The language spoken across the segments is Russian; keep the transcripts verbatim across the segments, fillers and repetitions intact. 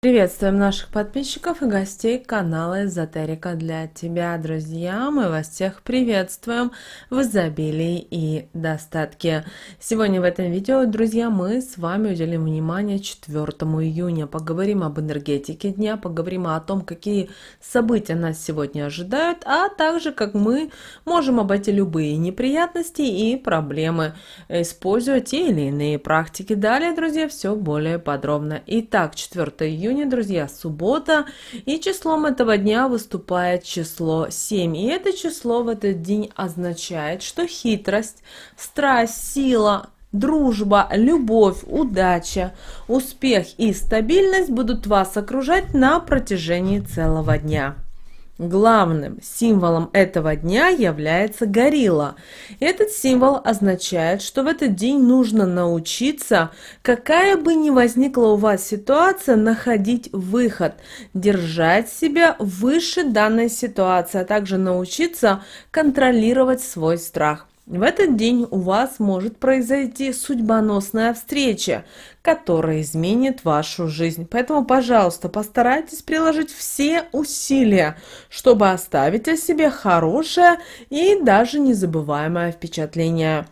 Приветствуем наших подписчиков и гостей канала Эзотерика для тебя, друзья! Мы вас всех приветствуем в изобилии и достатке. Сегодня в этом видео, друзья, мы с вами уделим внимание четвёртому июня. Поговорим об энергетике дня, поговорим о том, какие события нас сегодня ожидают, а также как мы можем обойти любые неприятности и проблемы, используя те или иные практики. Далее, друзья, все более подробно. Итак, четвёртое июня. Друзья, суббота, и числом этого дня выступает число семь, и это число в этот день означает, что хитрость, страсть, сила, дружба, любовь, удача, успех и стабильность будут вас окружать на протяжении целого дня. Главным символом этого дня является горилла. Этот символ означает, что в этот день нужно научиться, какая бы ни возникла у вас ситуация, находить выход, держать себя выше данной ситуации, а также научиться контролировать свой страх. В этот день у вас может произойти судьбоносная встреча, которая изменит вашу жизнь. Поэтому, пожалуйста, постарайтесь приложить все усилия, чтобы оставить о себе хорошее и даже незабываемое впечатление.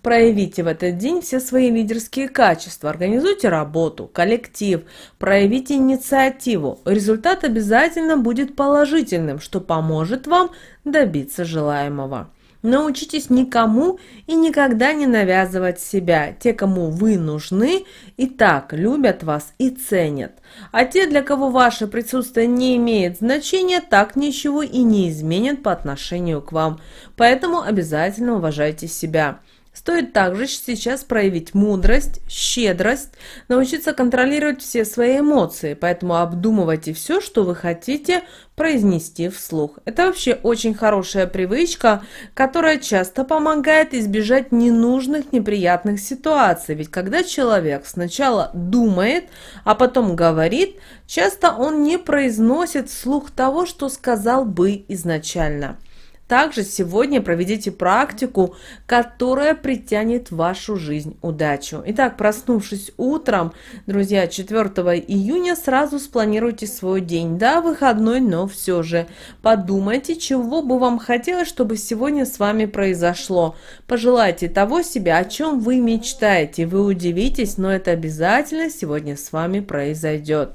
Проявите в этот день все свои лидерские качества, организуйте работу, коллектив, проявите инициативу. Результат обязательно будет положительным, что поможет вам добиться желаемого. Научитесь никому и никогда не навязывать себя. Те, кому вы нужны, и так любят вас и ценят. А те, для кого ваше присутствие не имеет значения, так ничего и не изменят по отношению к вам. Поэтому обязательно уважайте себя. Стоит также сейчас проявить мудрость, щедрость, научиться контролировать все свои эмоции, поэтому обдумывайте все, что вы хотите произнести вслух. Это вообще очень хорошая привычка, которая часто помогает избежать ненужных неприятных ситуаций, ведь когда человек сначала думает, а потом говорит, часто он не произносит вслух того, что сказал бы изначально. Также сегодня проведите практику, которая притянет в вашу жизнь удачу. Итак, проснувшись утром, друзья, четвёртого июня сразу спланируйте свой день. Да, выходной, но все же подумайте, чего бы вам хотелось, чтобы сегодня с вами произошло. Пожелайте того себе, о чем вы мечтаете. Вы удивитесь, но это обязательно сегодня с вами произойдет.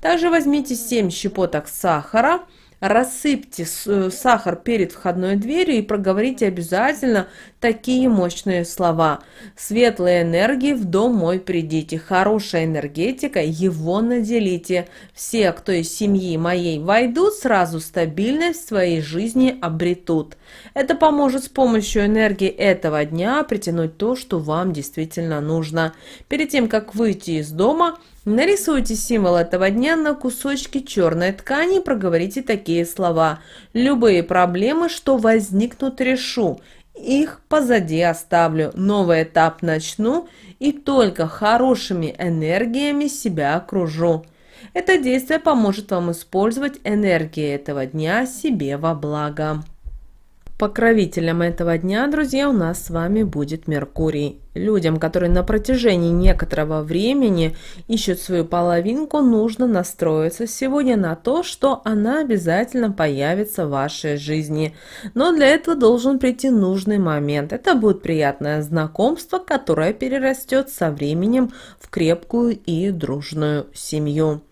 Также возьмите семь щепоток сахара. Рассыпьте сахар перед входной дверью и проговорите обязательно такие мощные слова. Светлой энергии в дом мой придите, хорошая энергетика, его наделите. Все, кто из семьи моей войдут, сразу стабильность в своей жизни обретут. Это поможет с помощью энергии этого дня притянуть то, что вам действительно нужно. Перед тем, как выйти из дома, нарисуйте символ этого дня на кусочке черной ткани и проговорите такие слова. Любые проблемы, что возникнут, решу. Их позади оставлю. Новый этап начну и только хорошими энергиями себя окружу. Это действие поможет вам использовать энергии этого дня себе во благо. Покровителем этого дня, друзья, у нас с вами будет Меркурий. Людям, которые на протяжении некоторого времени ищут свою половинку, нужно настроиться сегодня на то, что она обязательно появится в вашей жизни. Но для этого должен прийти нужный момент. Это будет приятное знакомство, которое перерастет со временем в крепкую и дружную семью.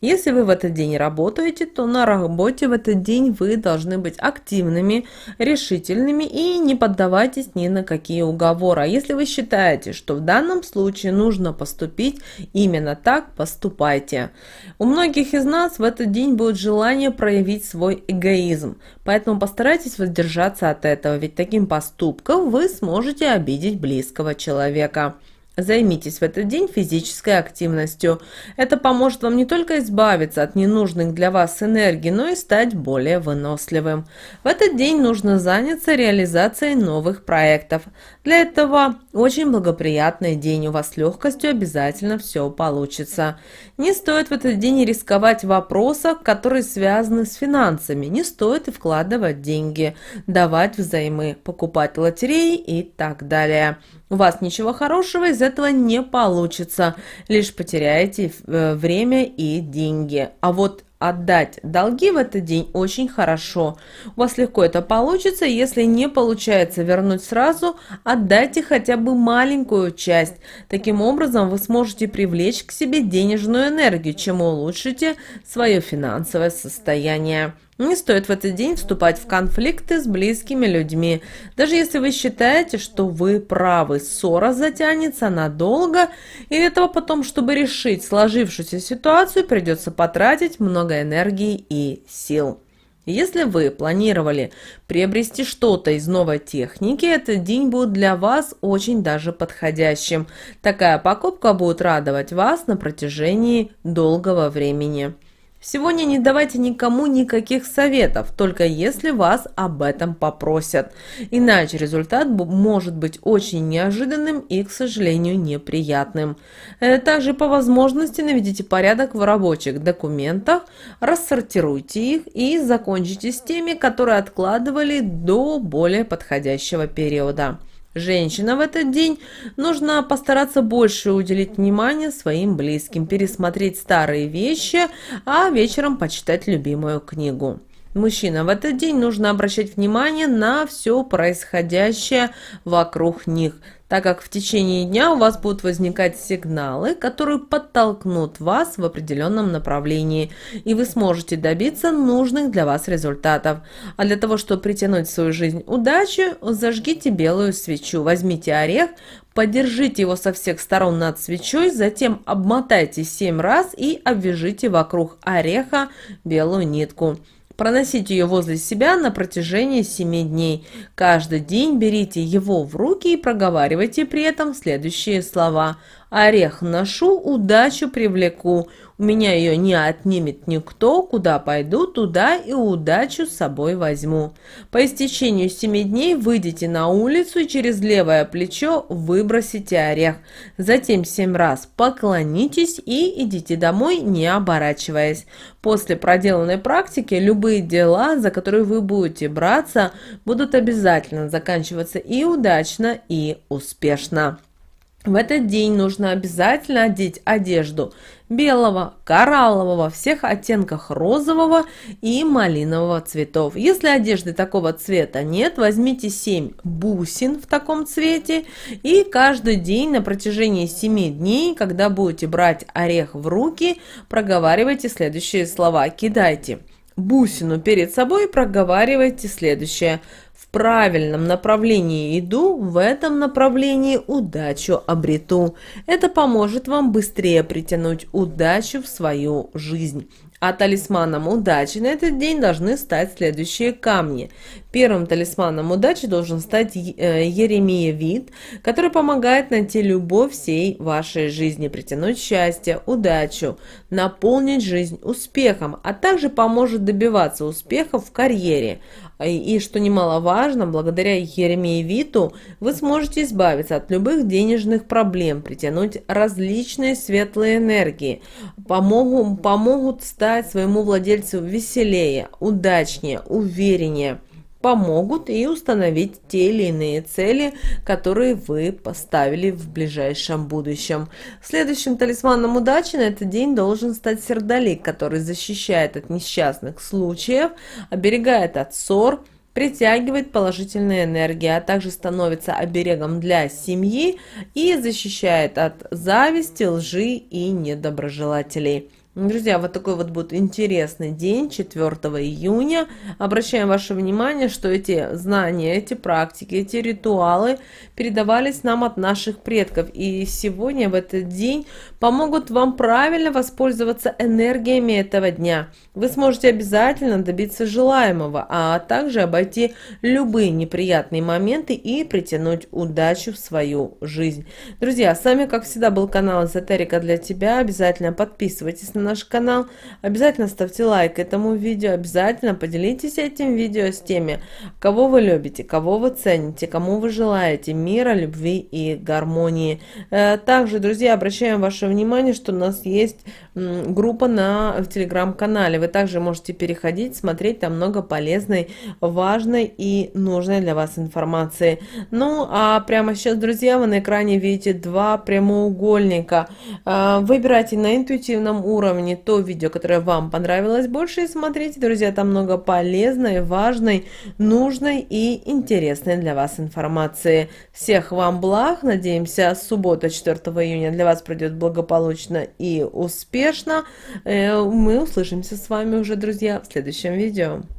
Если вы в этот день работаете, то на работе в этот день вы должны быть активными, решительными и не поддавайтесь ни на какие уговоры. А если вы считаете, что в данном случае нужно поступить именно так, поступайте. У многих из нас в этот день будет желание проявить свой эгоизм, поэтому постарайтесь воздержаться от этого, ведь таким поступком вы сможете обидеть близкого человека. Займитесь в этот день физической активностью. Это поможет вам не только избавиться от ненужных для вас энергий, но и стать более выносливым. В этот день нужно заняться реализацией новых проектов. Для этого очень благоприятный день. У вас с легкостью обязательно все получится. Не стоит в этот день рисковать в вопросах, которые связаны с финансами. Не стоит и вкладывать деньги, давать взаймы, покупать лотереи и так далее. у вас ничего хорошего из этого не получится, лишь потеряете время и деньги. А вот отдать долги в этот день очень хорошо. У вас легко это получится, если не получается вернуть сразу, отдайте хотя бы маленькую часть. Таким образом вы сможете привлечь к себе денежную энергию, чем улучшите свое финансовое состояние. Не стоит в этот день вступать в конфликты с близкими людьми. Даже если вы считаете, что вы правы, ссора затянется надолго, и для этого потом, чтобы решить сложившуюся ситуацию, придется потратить много энергии и сил. Если вы планировали приобрести что-то из новой техники, этот день будет для вас очень даже подходящим. Такая покупка будет радовать вас на протяжении долгого времени. Сегодня не давайте никому никаких советов, только если вас об этом попросят. Иначе результат может быть очень неожиданным и, к сожалению, неприятным. Также по возможности наведите порядок в рабочих документах, рассортируйте их и закончите с теми, которые откладывали до более подходящего периода. Женщинам в этот день нужно постараться больше уделить внимание своим близким, пересмотреть старые вещи, а вечером почитать любимую книгу. Мужчинам в этот день нужно обращать внимание на все происходящее вокруг них, так как в течение дня у вас будут возникать сигналы, которые подтолкнут вас в определенном направлении, и вы сможете добиться нужных для вас результатов. А для того, чтобы притянуть в свою жизнь удачу, зажгите белую свечу, возьмите орех, подержите его со всех сторон над свечой, затем обмотайте семь раз и обвяжите вокруг ореха белую нитку. Проносите ее возле себя на протяжении семи дней. Каждый день берите его в руки и проговаривайте при этом следующие слова. «Орех ношу, удачу привлеку. У меня ее не отнимет никто. Куда пойду, туда и удачу с собой возьму». По истечению семи дней выйдите на улицу и через левое плечо выбросите орех. Затем семь раз поклонитесь и идите домой, не оборачиваясь. После проделанной практики любые дела, за которые вы будете браться, будут обязательно заканчиваться и удачно, и успешно. В этот день нужно обязательно одеть одежду белого, кораллового, всех оттенках розового и малинового цветов. Если одежды такого цвета нет, возьмите семь бусин в таком цвете и каждый день на протяжении семи дней, когда будете брать орех в руки, проговаривайте следующие слова. Кидайте бусину перед собой и проговаривайте следующее. В правильном направлении иду, в этом направлении удачу обрету. Это поможет вам быстрее притянуть удачу в свою жизнь. А талисманом удачи на этот день должны стать следующие камни. Первым талисманом удачи должен стать Еремеевит, который помогает найти любовь всей вашей жизни, притянуть счастье, удачу, наполнить жизнь успехом, а также поможет добиваться успехов в карьере. И, что немаловажно, благодаря Еремеевиту вы сможете избавиться от любых денежных проблем, притянуть различные светлые энергии, помогут, помогут стать своему владельцу веселее, удачнее, увереннее. Помогут и установить те или иные цели, которые вы поставили в ближайшем будущем. Следующим талисманом удачи на этот день должен стать сердолик, который защищает от несчастных случаев, оберегает от ссор, притягивает положительные энергии, а также становится оберегом для семьи и защищает от зависти, лжи и недоброжелателей. Друзья, вот такой вот будет интересный день, четвёртого июня. Обращаем ваше внимание, что эти знания, эти практики, эти ритуалы передавались нам от наших предков. И сегодня, в этот день, помогут вам правильно воспользоваться энергиями этого дня. Вы сможете обязательно добиться желаемого, а также обойти любые неприятные моменты и притянуть удачу в свою жизнь. Друзья, с вами, как всегда, был канал Эзотерика для тебя. Обязательно подписывайтесь на наш канал. Обязательно ставьте лайк этому видео, обязательно поделитесь этим видео с теми, кого вы любите, кого вы цените, кому вы желаете мира, любви и гармонии. Также, друзья, обращаем ваше внимание, что у нас есть группа на, в телеграм-канале. Вы также можете переходить, смотреть, там много полезной, важной и нужной для вас информации. Ну, а прямо сейчас, друзья, вы на экране видите два прямоугольника. Выбирайте на интуитивном уровне то видео, которое вам понравилось больше, и смотрите, друзья, там много полезной, важной, нужной и интересной для вас информации. Всех вам благ, надеемся, суббота, четвёртого июня для вас пройдет благополучно и успешно. Мы услышимся с вами уже, друзья, в следующем видео.